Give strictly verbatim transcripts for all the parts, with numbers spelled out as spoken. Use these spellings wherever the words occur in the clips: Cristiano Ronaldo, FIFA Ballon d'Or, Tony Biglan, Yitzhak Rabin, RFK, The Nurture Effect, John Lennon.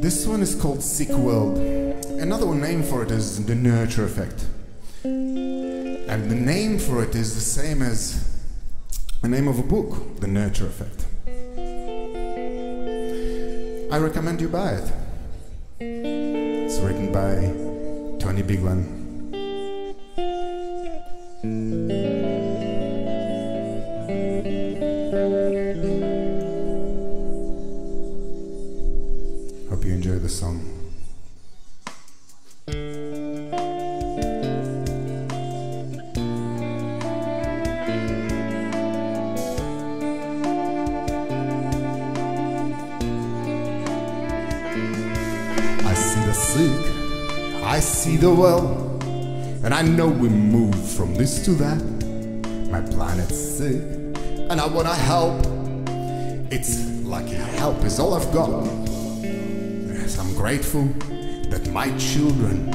This one is called Sick World. Another one name for it is The Nurture Effect. And the name for it is the same as the name of a book, The Nurture Effect. I recommend you buy it. It's written by Tony Biglan. Hope you enjoy the song. I see the sick, I see the well, and I know we move from this to that. My planet's sick, and I wanna help. It's like help is all I've got. Yes, I'm grateful that my children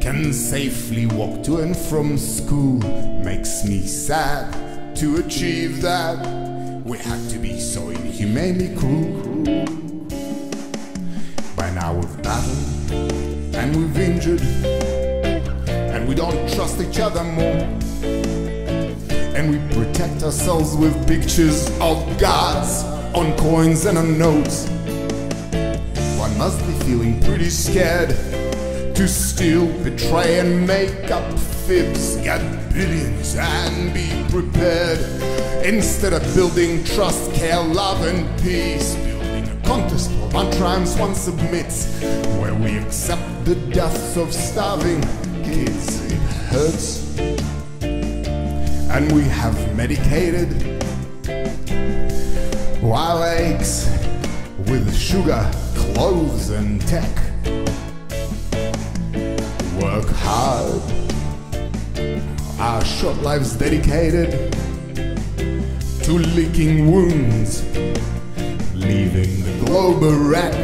can safely walk to and from school. Makes me sad to achieve that. We have to be so inhumanely cruel. By now we've battled and we've injured, and we don't trust each other more, and we protect ourselves with pictures of gods on coins and on notes. One must be feeling pretty scared to steal, betray and make up fibs, get billions and be prepared. Instead of building trust, care, love and peace, building a contest where one triumphs, one submits, where we accept the deaths of starving kids, it hurts, and we have medicated wild eggs with sugar, clothes and tech. Work hard, our short lives dedicated to licking wounds, leaving the globe a wreck.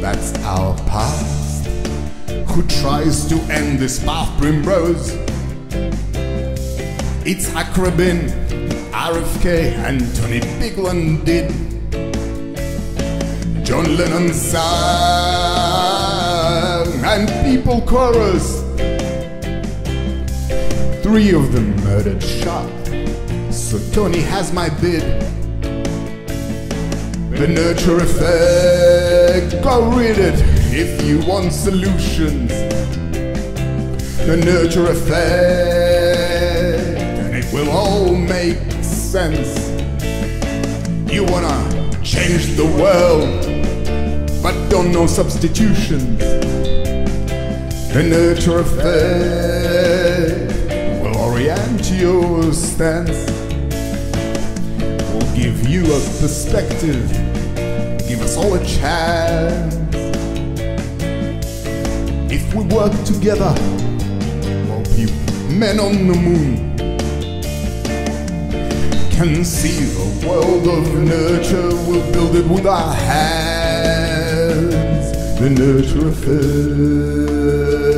That's our path. Who tries to end this path primrose? Yitzhak Rabin, R F K and Tony Biglan did. John Lennon sang and people chorused. Three of them murdered, shot, so Tony has my bid. The Nurture Effect, go read it if you want solutions. The Nurture Effect, and it will all make sense. You wanna change the world, but don't know substitutions. The Nurture Effect will orient your stance, will give you a perspective, give us all a chance. If we work together, we'll be men on the moon. Can see the world of nurture, we'll build it with our hands. The Nurture Effect.